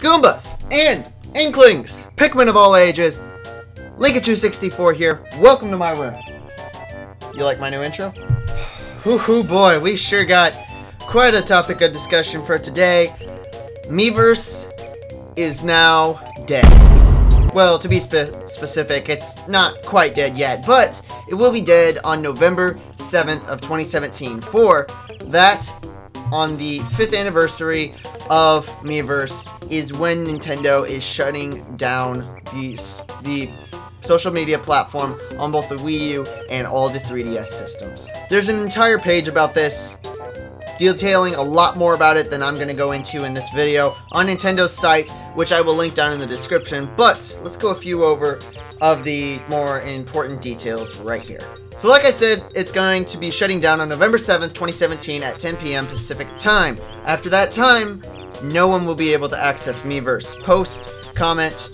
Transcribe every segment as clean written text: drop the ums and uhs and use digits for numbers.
Goombas and Inklings, Pikmin of all ages, Linkachu64 here. Welcome to my room. You like my new intro? Whoo-hoo boy, we sure got quite a topic of discussion for today. Miiverse is now dead. Well, to be specific, it's not quite dead yet, but it will be dead on November 7th of 2017 for that. On the 5th anniversary of Miiverse is when Nintendo is shutting down the social media platform on both the Wii U and all the 3DS systems. There's an entire page about this, detailing a lot more about it than I'm going to go into in this video on Nintendo's site, which I will link down in the description, but let's go a few over of the more important details right here. So like I said, it's going to be shutting down on November 7th, 2017 at 10 p.m. Pacific time. After that time, no one will be able to access Miiverse, post, comment,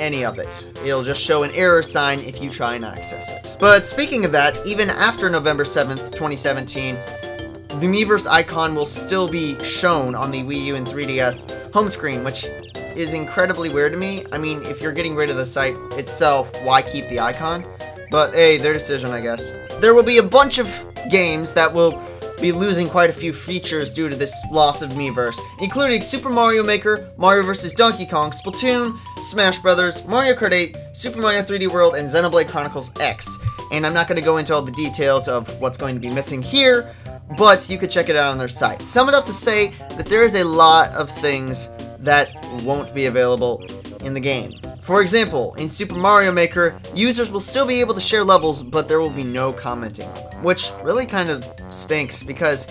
any of it. It'll just show an error sign if you try and access it. But speaking of that, even after November 7th, 2017, the Miiverse icon will still be shown on the Wii U and 3DS home screen, which is incredibly weird to me. I mean, if you're getting rid of the site itself, why keep the icon? But hey, their decision, I guess. There will be a bunch of games that will be losing quite a few features due to this loss of Miiverse, including Super Mario Maker, Mario vs. Donkey Kong, Splatoon, Smash Bros, Mario Kart 8, Super Mario 3D World, and Xenoblade Chronicles X. And I'm not going to go into all the details of what's going to be missing here, but you could check it out on their site. Sum it up to say that there is a lot of things that won't be available in the game. For example, in Super Mario Maker, users will still be able to share levels, but there will be no commenting, which really kind of stinks because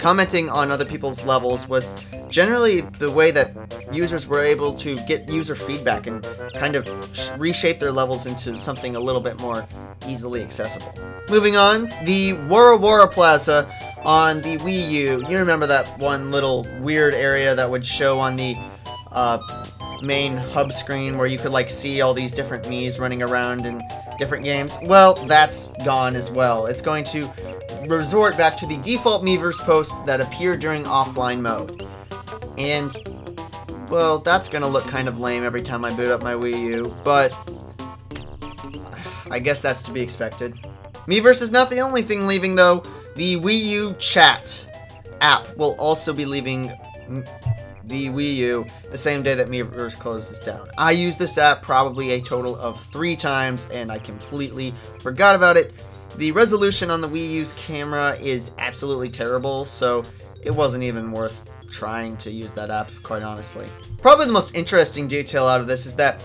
commenting on other people's levels was generally the way that users were able to get user feedback and kind of reshape their levels into something a little bit more easily accessible. Moving on, the Wara Wara Plaza on the Wii U, you remember that one little weird area that would show on the main hub screen where you could like see all these different Miis running around in different games? Well, that's gone as well. It's going to resort back to the default Miiverse posts that appear during offline mode. And, well, that's gonna look kind of lame every time I boot up my Wii U, but I guess that's to be expected. Miiverse is not the only thing leaving though. The Wii U chat app will also be leaving the Wii U the same day that Miiverse closes down. I used this app probably a total of 3 times and I completely forgot about it. The resolution on the Wii U's camera is absolutely terrible, so it wasn't even worth trying to use that app, quite honestly. Probably the most interesting detail out of this is that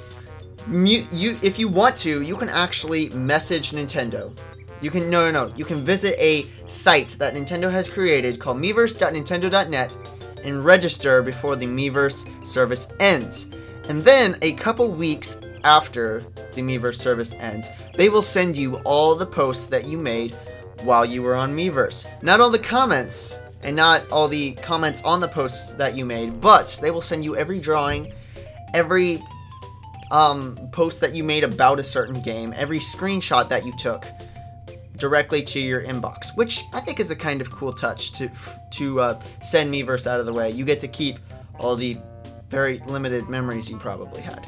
if you want to, you can actually message Nintendo. You can visit a site that Nintendo has created called Miiverse.Nintendo.net and register before the Miiverse service ends. And then a couple weeks after the Miiverse service ends, they will send you all the posts that you made while you were on Miiverse. Not all the comments, and not all the comments on the posts that you made, but they will send you every drawing, every post that you made about a certain game, every screenshot that you took, directly to your inbox, which I think is a kind of cool touch to send Miiverse out of the way. You get to keep all the very limited memories you probably had.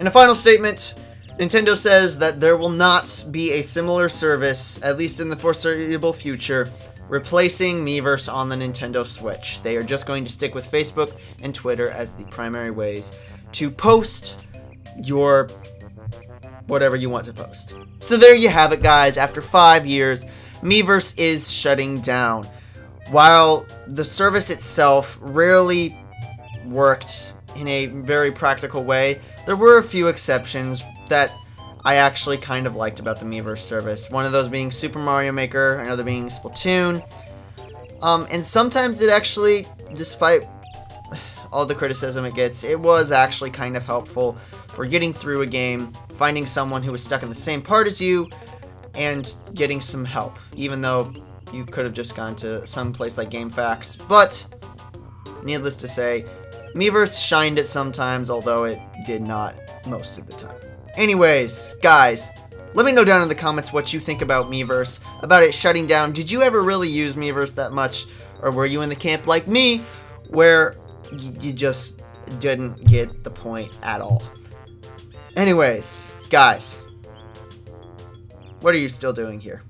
In a final statement, Nintendo says that there will not be a similar service, at least in the foreseeable future, replacing Miiverse on the Nintendo Switch. They are just going to stick with Facebook and Twitter as the primary ways to post your whatever you want to post. So there you have it, guys. After 5 years, Miiverse is shutting down. While the service itself rarely worked in a very practical way, there were a few exceptions that I actually kind of liked about the Miiverse service. One of those being Super Mario Maker, another being Splatoon. And sometimes it actually, despite all the criticism it gets, it was actually kind of helpful for getting through a game, finding someone who was stuck in the same part as you, and getting some help, even though you could have just gone to some place like GameFAQs. But, needless to say, Miiverse shined it sometimes, although it did not most of the time. Anyways, guys, let me know down in the comments what you think about Miiverse, about it shutting down. Did you ever really use Miiverse that much, or were you in the camp like me, where you just didn't get the point at all. Anyways, guys, what are you still doing here?